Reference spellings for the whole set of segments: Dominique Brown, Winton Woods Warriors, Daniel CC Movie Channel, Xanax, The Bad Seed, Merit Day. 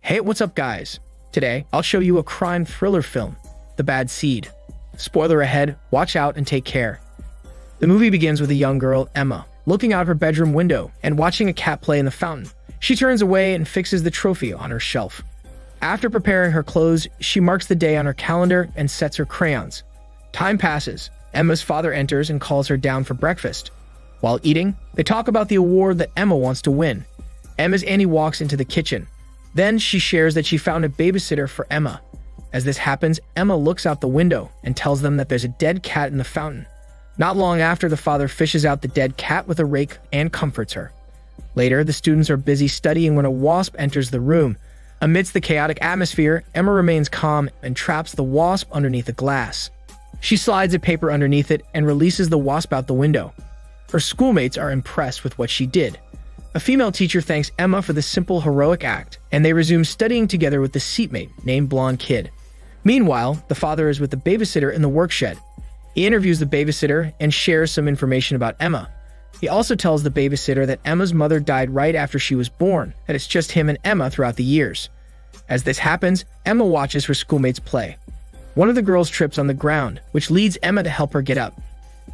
Hey, what's up guys? Today, I'll show you a crime thriller film, The Bad Seed. Spoiler ahead, watch out and take care. The movie begins with a young girl, Emma, looking out of her bedroom window and watching a cat play in the fountain. She turns away and fixes the trophy on her shelf. After preparing her clothes, she marks the day on her calendar and sets her crayons. Time passes. Emma's father enters and calls her down for breakfast. While eating, they talk about the award that Emma wants to win. Emma's auntie walks into the kitchen. Then she shares that she found a babysitter for Emma. As this happens, Emma looks out the window and tells them that there's a dead cat in the fountain. Not long after, the father fishes out the dead cat with a rake and comforts her. Later, the students are busy studying when a wasp enters the room. Amidst the chaotic atmosphere, Emma remains calm and traps the wasp underneath a glass. She slides a paper underneath it and releases the wasp out the window. Her schoolmates are impressed with what she did. A female teacher thanks Emma for the simple, heroic act, and they resume studying together with the seatmate named Blonde Kid. Meanwhile, the father is with the babysitter in the workshed. He interviews the babysitter and shares some information about Emma. He also tells the babysitter that Emma's mother died right after she was born, that it's just him and Emma throughout the years. As this happens, Emma watches her schoolmates play. One of the girls trips on the ground, which leads Emma to help her get up.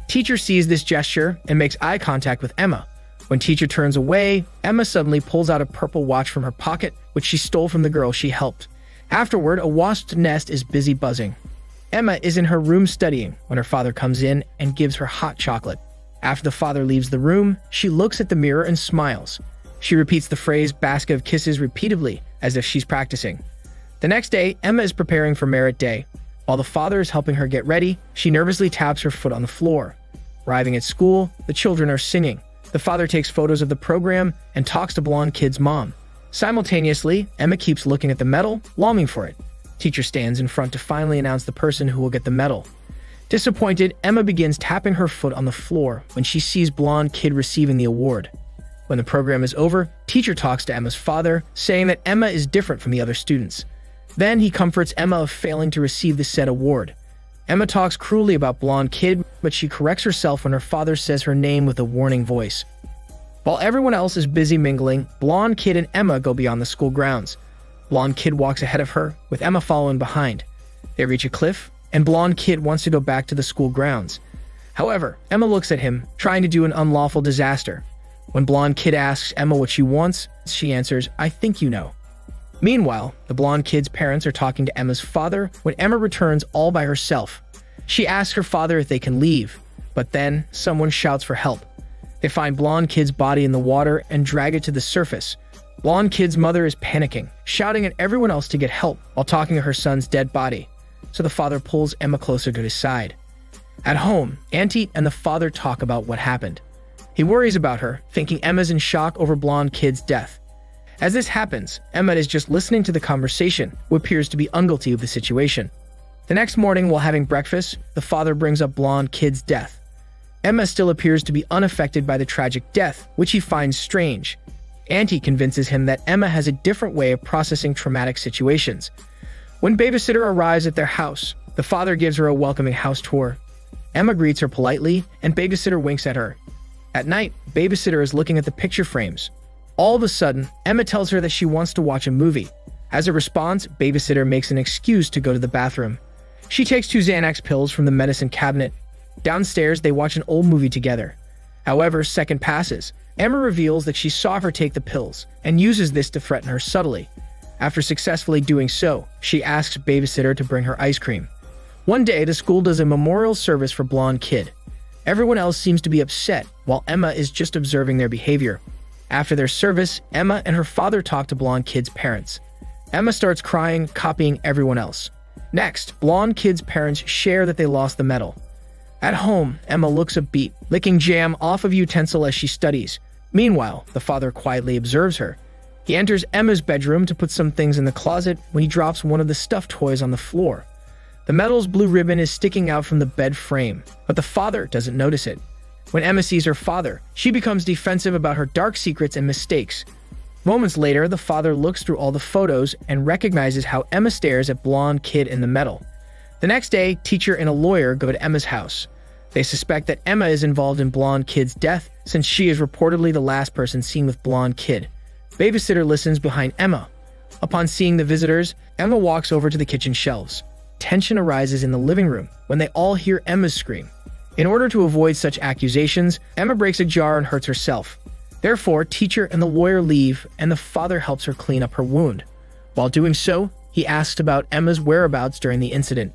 Teacher sees this gesture and makes eye contact with Emma. When teacher turns away, Emma suddenly pulls out a purple watch from her pocket, which she stole from the girl she helped. Afterward, a wasp's nest is busy buzzing. Emma is in her room studying when her father comes in and gives her hot chocolate. After the father leaves the room, she looks at the mirror and smiles. She repeats the phrase "basket of kisses" repeatedly, as if she's practicing. The next day, Emma is preparing for Merit Day. While the father is helping her get ready, she nervously taps her foot on the floor. Arriving at school, the children are singing. The father takes photos of the program and talks to Blonde Kid's mom. Simultaneously, Emma keeps looking at the medal, longing for it. Teacher stands in front to finally announce the person who will get the medal. Disappointed, Emma begins tapping her foot on the floor when she sees Blonde Kid receiving the award. When the program is over, teacher talks to Emma's father, saying that Emma is different from the other students. Then he comforts Emma of failing to receive the said award. Emma talks cruelly about Blonde Kid, but she corrects herself when her father says her name with a warning voice. While everyone else is busy mingling, Blonde Kid and Emma go beyond the school grounds. Blonde Kid walks ahead of her, with Emma following behind. They reach a cliff, and Blonde Kid wants to go back to the school grounds. However, Emma looks at him, trying to do an unlawful disaster. When Blonde Kid asks Emma what she wants, she answers, "I think you know." Meanwhile, the Blonde Kid's parents are talking to Emma's father when Emma returns all by herself. She asks her father if they can leave, but then someone shouts for help. They find Blonde Kid's body in the water and drag it to the surface. Blonde Kid's mother is panicking, shouting at everyone else to get help while talking to her son's dead body, so the father pulls Emma closer to his side. At home, Auntie and the father talk about what happened. He worries about her, thinking Emma's in shock over Blonde Kid's death. As this happens, Emma is just listening to the conversation, who appears to be unguilty of the situation. The next morning, while having breakfast, the father brings up Blonde Kid's death. Emma still appears to be unaffected by the tragic death, which he finds strange. Auntie convinces him that Emma has a different way of processing traumatic situations. When babysitter arrives at their house, the father gives her a welcoming house tour. Emma greets her politely, and babysitter winks at her. At night, babysitter is looking at the picture frames. All of a sudden, Emma tells her that she wants to watch a movie. As a response, babysitter makes an excuse to go to the bathroom. She takes 2 Xanax pills from the medicine cabinet. Downstairs, they watch an old movie together. However, second passes. Emma reveals that she saw her take the pills and uses this to threaten her subtly. After successfully doing so, she asks babysitter to bring her ice cream. One day, the school does a memorial service for Blonde Kid. Everyone else seems to be upset, while Emma is just observing their behavior. After their service, Emma and her father talk to Blonde Kid's parents. Emma starts crying, copying everyone else. Next, Blonde Kid's parents share that they lost the medal. At home, Emma looks upbeat, licking jam off of utensil as she studies. Meanwhile, the father quietly observes her. He enters Emma's bedroom to put some things in the closet when he drops one of the stuffed toys on the floor. The medal's blue ribbon is sticking out from the bed frame, but the father doesn't notice it. When Emma sees her father, she becomes defensive about her dark secrets and mistakes. Moments later, the father looks through all the photos and recognizes how Emma stares at Blonde Kid in the medal. The next day, teacher and a lawyer go to Emma's house. They suspect that Emma is involved in Blonde Kid's death, since she is reportedly the last person seen with Blonde Kid. Babysitter listens behind Emma. Upon seeing the visitors, Emma walks over to the kitchen shelves. Tension arises in the living room when they all hear Emma's scream. In order to avoid such accusations, Emma breaks a jar and hurts herself. Therefore, teacher and the lawyer leave, and the father helps her clean up her wound. While doing so, he asks about Emma's whereabouts during the incident.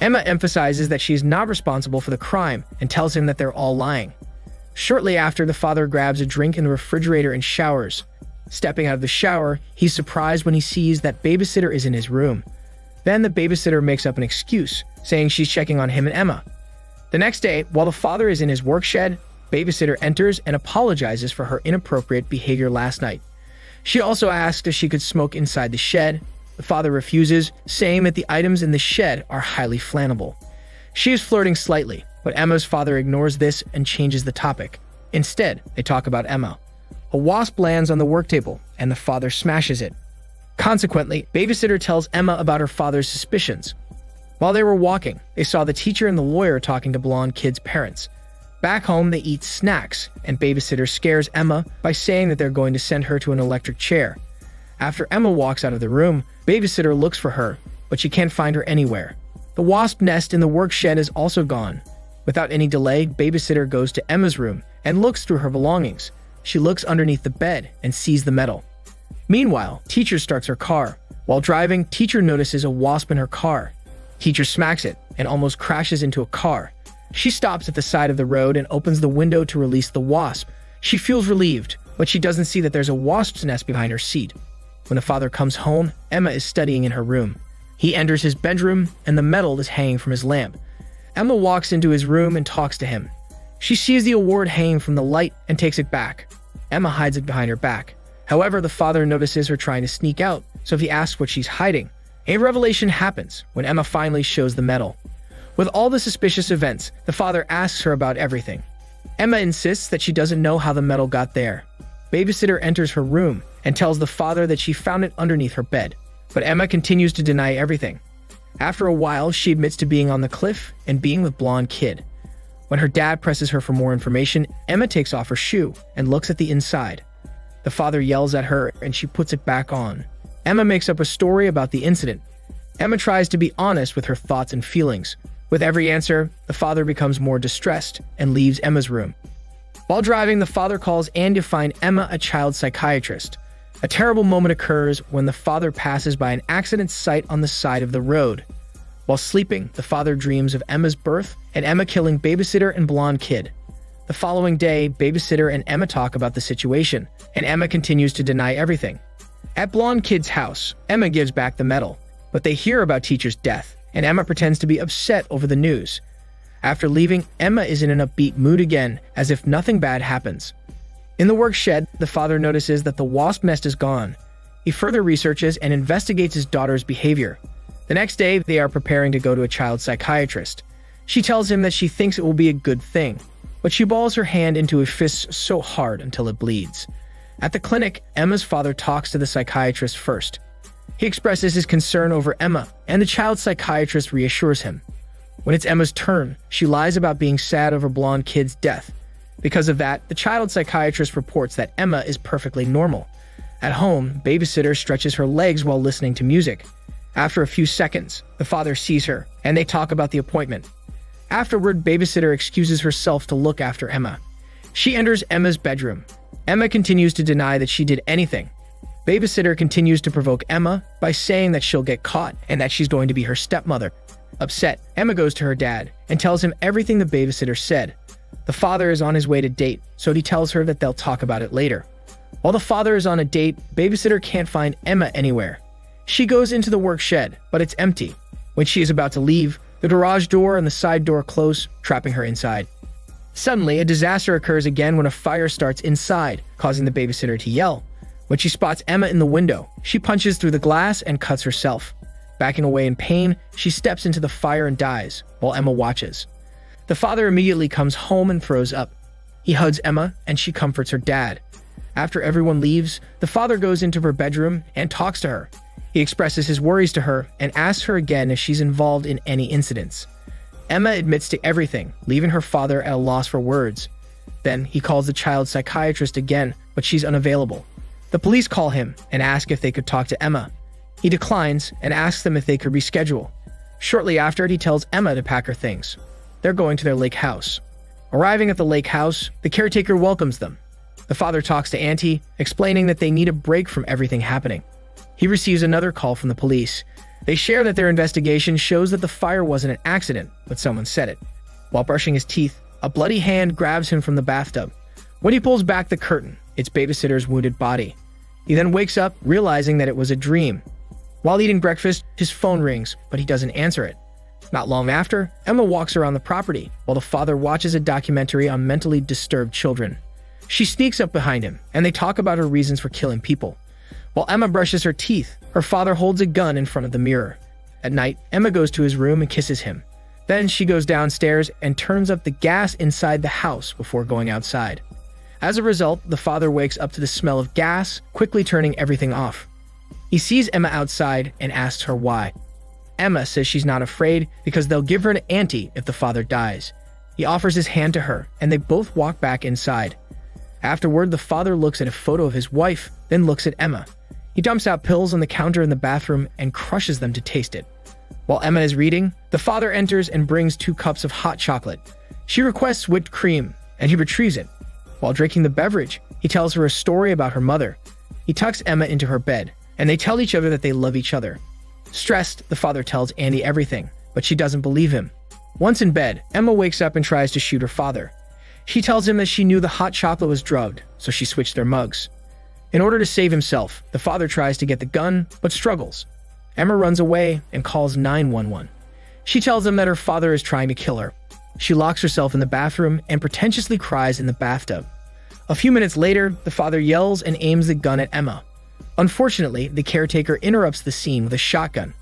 Emma emphasizes that she is not responsible for the crime and tells him that they're all lying. Shortly after, the father grabs a drink in the refrigerator and showers. Stepping out of the shower, he's surprised when he sees that babysitter is in his room. Then the babysitter makes up an excuse, saying she's checking on him and Emma. The next day, while the father is in his work shed, babysitter enters and apologizes for her inappropriate behavior last night. She also asks if she could smoke inside the shed. The father refuses, saying that the items in the shed are highly flammable. She is flirting slightly, but Emma's father ignores this and changes the topic. Instead, they talk about Emma. A wasp lands on the work table, and the father smashes it. Consequently, babysitter tells Emma about her father's suspicions. While they were walking, they saw the teacher and the lawyer talking to Blonde Kid's parents. Back home, they eat snacks, and babysitter scares Emma by saying that they're going to send her to an electric chair. After Emma walks out of the room, babysitter looks for her, but she can't find her anywhere. The wasp nest in the work shed is also gone. Without any delay, babysitter goes to Emma's room and looks through her belongings. She looks underneath the bed and sees the medal. Meanwhile, teacher starts her car. While driving, teacher notices a wasp in her car. Teacher smacks it and almost crashes into a car. She stops at the side of the road and opens the window to release the wasp. She feels relieved, but she doesn't see that there's a wasp's nest behind her seat. When the father comes home, Emma is studying in her room. He enters his bedroom, and the medal is hanging from his lamp. Emma walks into his room and talks to him. She sees the award hanging from the light and takes it back. Emma hides it behind her back. However, the father notices her trying to sneak out, so he asks what she's hiding. A revelation happens when Emma finally shows the medal. With all the suspicious events, the father asks her about everything. Emma insists that she doesn't know how the medal got there. Babysitter enters her room and tells the father that she found it underneath her bed. But Emma continues to deny everything. After a while, she admits to being on the cliff and being with Blonde Kid. When her dad presses her for more information, Emma takes off her shoe and looks at the inside. The father yells at her and she puts it back on. Emma makes up a story about the incident. Emma tries to be honest with her thoughts and feelings. With every answer, the father becomes more distressed and leaves Emma's room. While driving, the father calls Anne to find Emma a child psychiatrist. A terrible moment occurs when the father passes by an accident site on the side of the road. While sleeping, the father dreams of Emma's birth and Emma killing babysitter and Blonde Kid. The following day, babysitter and Emma talk about the situation, and Emma continues to deny everything. At Blonde Kid's house, Emma gives back the medal, but they hear about teacher's death, and Emma pretends to be upset over the news. After leaving, Emma is in an upbeat mood again, as if nothing bad happens. In the work shed, the father notices that the wasp nest is gone. He further researches and investigates his daughter's behavior. The next day, they are preparing to go to a child psychiatrist. She tells him that she thinks it will be a good thing, but she balls her hand into a fist so hard until it bleeds. At the clinic, Emma's father talks to the psychiatrist first. He expresses his concern over Emma, and the child psychiatrist reassures him. When it's Emma's turn, she lies about being sad over Blonde Kid's death. Because of that, the child psychiatrist reports that Emma is perfectly normal. At home, babysitter stretches her legs while listening to music. After a few seconds, the father sees her, and they talk about the appointment. Afterward, babysitter excuses herself to look after Emma. She enters Emma's bedroom. Emma continues to deny that she did anything. Babysitter continues to provoke Emma by saying that she'll get caught and that she's going to be her stepmother. Upset, Emma goes to her dad and tells him everything the babysitter said. The father is on his way to date, so he tells her that they'll talk about it later. While the father is on a date, babysitter can't find Emma anywhere. She goes into the work shed, but it's empty. When she is about to leave, the garage door and the side door close, trapping her inside. Suddenly, a disaster occurs again when a fire starts inside, causing the babysitter to yell. When she spots Emma in the window, she punches through the glass and cuts herself. Backing away in pain, she steps into the fire and dies, while Emma watches. The father immediately comes home and throws up. He hugs Emma, and she comforts her dad. After everyone leaves, the father goes into her bedroom and talks to her. He expresses his worries to her and asks her again if she's involved in any incidents. Emma admits to everything, leaving her father at a loss for words. Then he calls the child's psychiatrist again, but she's unavailable. The police call him and ask if they could talk to Emma. He declines and asks them if they could reschedule. Shortly after, he tells Emma to pack her things. They're going to their lake house. Arriving at the lake house, the caretaker welcomes them. The father talks to Auntie, explaining that they need a break from everything happening. He receives another call from the police. They share that their investigation shows that the fire wasn't an accident, but someone set it. While brushing his teeth, a bloody hand grabs him from the bathtub. When he pulls back the curtain, it's babysitter's wounded body. He then wakes up, realizing that it was a dream. While eating breakfast, his phone rings, but he doesn't answer it. Not long after, Emma walks around the property, while the father watches a documentary on mentally disturbed children. She sneaks up behind him, and they talk about her reasons for killing people. While Emma brushes her teeth, her father holds a gun in front of the mirror. At night, Emma goes to his room and kisses him. Then she goes downstairs and turns up the gas inside the house before going outside. As a result, the father wakes up to the smell of gas, quickly turning everything off. He sees Emma outside and asks her why. Emma says she's not afraid because they'll give her an auntie if the father dies. He offers his hand to her, and they both walk back inside. Afterward, the father looks at a photo of his wife, then looks at Emma. He dumps out pills on the counter in the bathroom and crushes them to taste it. While Emma is reading, the father enters and brings 2 cups of hot chocolate. She requests whipped cream, and he retrieves it. While drinking the beverage, he tells her a story about her mother. He tucks Emma into her bed, and they tell each other that they love each other. Stressed, the father tells Annie everything, but she doesn't believe him. Once in bed, Emma wakes up and tries to shoot her father. She tells him that she knew the hot chocolate was drugged, so she switched their mugs. In order to save himself, the father tries to get the gun, but struggles. Emma runs away and calls 911. She tells him that her father is trying to kill her. She locks herself in the bathroom and pretentiously cries in the bathtub. A few minutes later, the father yells and aims the gun at Emma. Unfortunately, the caretaker interrupts the scene with a shotgun.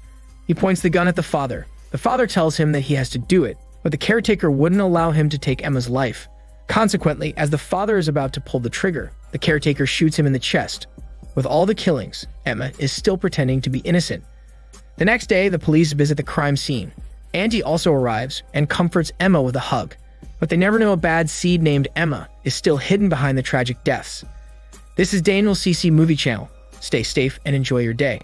He points the gun at the father. The father tells him that he has to do it, but the caretaker wouldn't allow him to take Emma's life. Consequently, as the father is about to pull the trigger, the caretaker shoots him in the chest. With all the killings, Emma is still pretending to be innocent. The next day, the police visit the crime scene. Auntie also arrives and comforts Emma with a hug, but they never know a bad seed named Emma is still hidden behind the tragic deaths. This is Daniel CC Movie Channel. Stay safe and enjoy your day.